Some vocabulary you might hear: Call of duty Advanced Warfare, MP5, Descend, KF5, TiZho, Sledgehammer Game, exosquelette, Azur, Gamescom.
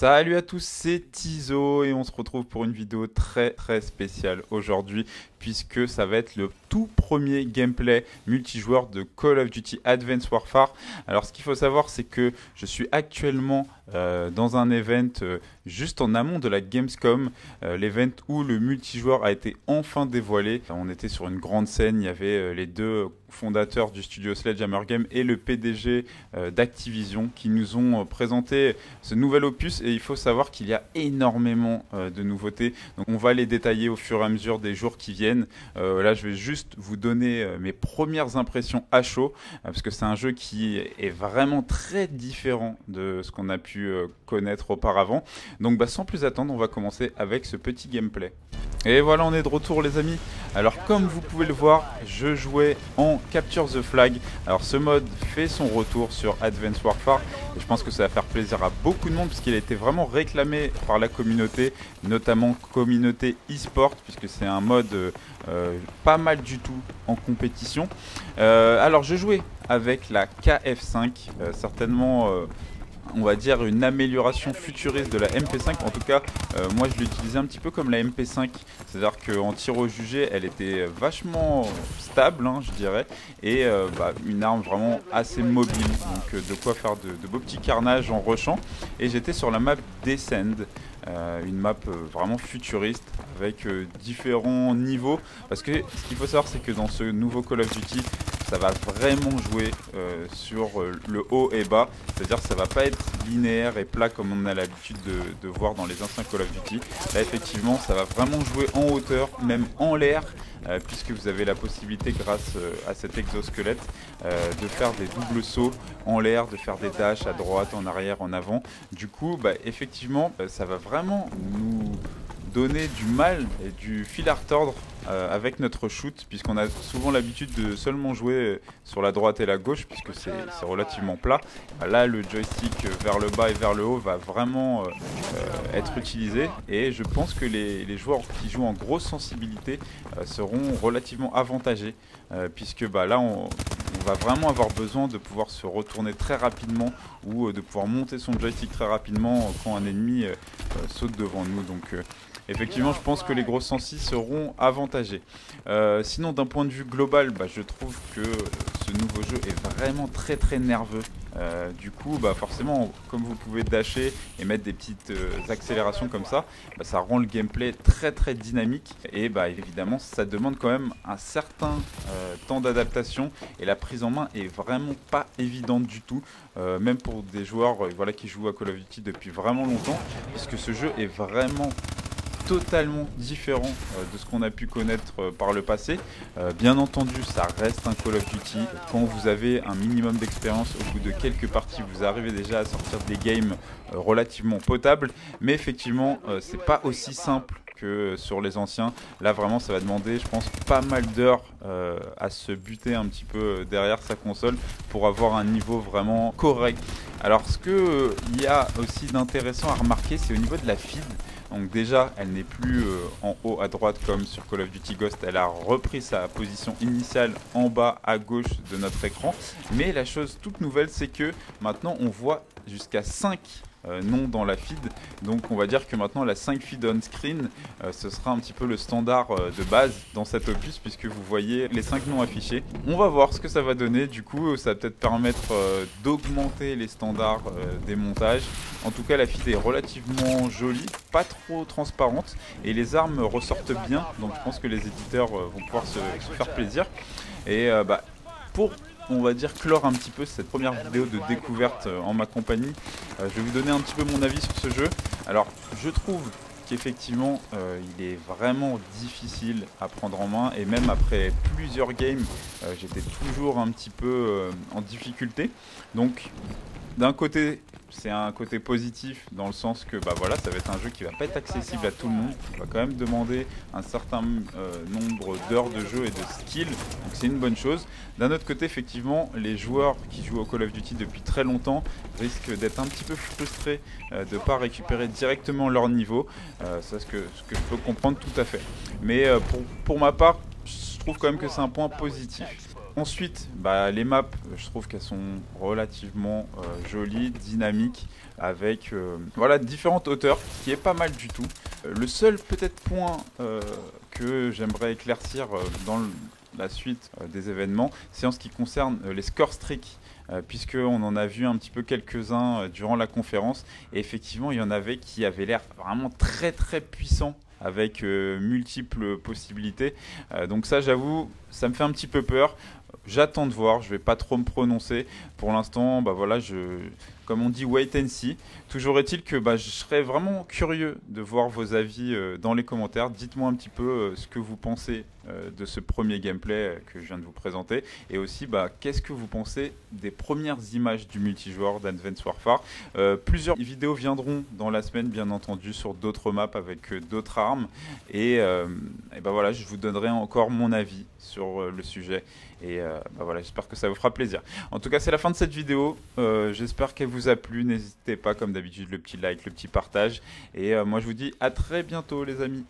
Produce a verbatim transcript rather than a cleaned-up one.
Salut à tous, c'est TiZho et on se retrouve pour une vidéo très très spéciale aujourd'hui puisque ça va être le tout premier gameplay multijoueur de Call of Duty Advanced Warfare. Alors ce qu'il faut savoir, c'est que je suis actuellement euh, dans un event euh, juste en amont de la Gamescom, euh, l'event où le multijoueur a été enfin dévoilé. On était sur une grande scène, il y avait euh, les deux fondateurs du studio Sledgehammer Game et le P D G euh, d'Activision qui nous ont euh, présenté ce nouvel opus. Et il faut savoir qu'il y a énormément euh, de nouveautés. Donc on va les détailler au fur et à mesure des jours qui viennent. Euh, là, je vais juste vous donner euh, mes premières impressions à chaud, euh, parce que c'est un jeu qui est vraiment très différent de ce qu'on a pu euh, connaître auparavant. Donc bah, sans plus attendre, on va commencer avec ce petit gameplay. Et voilà, on est de retour les amis. Alors comme vous pouvez le voir, je jouais en Capture the Flag. Alors ce mode fait son retour sur Advanced Warfare et je pense que ça va faire plaisir à beaucoup de monde puisqu'il a été vraiment réclamé par la communauté, notamment communauté e-sport, puisque c'est un mode euh, pas mal du tout en compétition. Euh, alors je jouais avec la K F cinq, euh, certainement... Euh, on va dire une amélioration futuriste de la M P cinq. En tout cas, euh, moi je l'utilisais un petit peu comme la M P cinq. C'est-à-dire qu'en tir au jugé, elle était vachement stable, hein, je dirais. Et euh, bah, une arme vraiment assez mobile. Donc euh, de quoi faire de, de beaux petits carnages en rushant. Et j'étais sur la map Descend. Euh, une map euh, vraiment futuriste avec euh, différents niveaux. Parce que ce qu'il faut savoir, c'est que dans ce nouveau Call of Duty... ça va vraiment jouer euh, sur euh, le haut et bas, c'est-à-dire ça va pas être linéaire et plat comme on a l'habitude de, de voir dans les anciens Call of Duty. Là effectivement ça va vraiment jouer en hauteur, même en l'air, euh, puisque vous avez la possibilité grâce euh, à cet exosquelette euh, de faire des doubles sauts en l'air, de faire des dashs à droite, en arrière, en avant. Du coup bah, effectivement euh, ça va vraiment nous donner du mal et du fil à retordre euh, avec notre shoot, puisqu'on a souvent l'habitude de seulement jouer sur la droite et la gauche puisque c'est relativement plat. Là le joystick vers le bas et vers le haut va vraiment euh, être utilisé et je pense que les, les joueurs qui jouent en grosse sensibilité euh, seront relativement avantagés euh, puisque bah, là on... on va vraiment avoir besoin de pouvoir se retourner très rapidement ou de pouvoir monter son joystick très rapidement quand un ennemi euh, saute devant nous. Donc euh, effectivement je pense que les gros sensis seront avantagés. Euh, sinon d'un point de vue global, bah, je trouve que ce nouveau jeu est vraiment très très nerveux. Euh, du coup bah forcément comme vous pouvez dasher et mettre des petites euh, accélérations comme ça, bah, ça rend le gameplay très très dynamique et bah évidemment ça demande quand même un certain euh, temps d'adaptation et la prise en main est vraiment pas évidente du tout, euh, même pour des joueurs euh, voilà, qui jouent à Call of Duty depuis vraiment longtemps, puisque ce jeu est vraiment totalement différent euh, de ce qu'on a pu connaître euh, par le passé. Euh, bien entendu, ça reste un Call of Duty. Quand vous avez un minimum d'expérience, au bout de quelques parties, vous arrivez déjà à sortir des games euh, relativement potables. Mais effectivement, euh, c'est pas aussi simple que sur les anciens. Là vraiment ça va demander je pense pas mal d'heures euh, à se buter un petit peu derrière sa console pour avoir un niveau vraiment correct. Alors ce qu'il euh, y a aussi d'intéressant à remarquer, c'est au niveau de la feed. Donc déjà elle n'est plus euh, en haut à droite comme sur Call of Duty Ghost, elle a repris sa position initiale en bas à gauche de notre écran. Mais la chose toute nouvelle, c'est que maintenant on voit jusqu'à cinq Euh, non dans la feed, donc on va dire que maintenant la cinq feed on screen euh, ce sera un petit peu le standard euh, de base dans cet opus, puisque vous voyez les cinq noms affichés. On va voir ce que ça va donner, du coup ça va peut-être permettre euh, d'augmenter les standards euh, des montages. En tout cas la feed est relativement jolie, pas trop transparente et les armes ressortent bien, donc je pense que les éditeurs euh, vont pouvoir se, se faire plaisir. Et euh, bah, pour on va dire clore un petit peu cette première vidéo de découverte en ma compagnie, Euh, je vais vous donner un petit peu mon avis sur ce jeu. Alors je trouve qu'effectivement euh, il est vraiment difficile à prendre en main et même après plusieurs games euh, j'étais toujours un petit peu euh, en difficulté. Donc d'un côté c'est un côté positif dans le sens que bah voilà, ça va être un jeu qui va pas être accessible à tout le monde, qui va quand même demander un certain euh, nombre d'heures de jeu et de skills, donc c'est une bonne chose. D'un autre côté effectivement les joueurs qui jouent au Call of Duty depuis très longtemps risquent d'être un petit peu frustrés euh, de pas récupérer directement leur niveau, euh, c'est ce que, ce que je peux comprendre tout à fait. Mais euh, pour, pour ma part je trouve quand même que c'est un point positif. Ensuite, bah, les maps, je trouve qu'elles sont relativement euh, jolies, dynamiques, avec euh, voilà, différentes hauteurs, ce qui est pas mal du tout. Le seul peut-être point euh, que j'aimerais éclaircir euh, dans le, la suite euh, des événements, c'est en ce qui concerne euh, les score streaks. Puisqu'on en a vu un petit peu quelques-uns durant la conférence. Et effectivement, il y en avait qui avaient l'air vraiment très très puissants avec euh, multiples possibilités. Euh, donc ça, j'avoue, ça me fait un petit peu peur. J'attends de voir, je ne vais pas trop me prononcer. Pour l'instant, bah voilà, je, comme on dit, wait and see. Toujours est-il que bah, je serais vraiment curieux de voir vos avis euh, dans les commentaires. Dites-moi un petit peu euh, ce que vous pensez euh, de ce premier gameplay euh, que je viens de vous présenter. Et aussi, bah, qu'est-ce que vous pensez des premières images du multijoueur d'Advanced Warfare. euh, Plusieurs vidéos viendront dans la semaine, bien entendu, sur d'autres maps avec euh, d'autres armes. Et, euh, et bah, voilà, je vous donnerai encore mon avis sur euh, le sujet. Et euh, bah voilà, j'espère que ça vous fera plaisir. En tout cas, c'est la fin de cette vidéo. Euh, j'espère qu'elle vous a plu. N'hésitez pas, comme d'habitude, le petit like, le petit partage. Et euh, moi, je vous dis à très bientôt, les amis.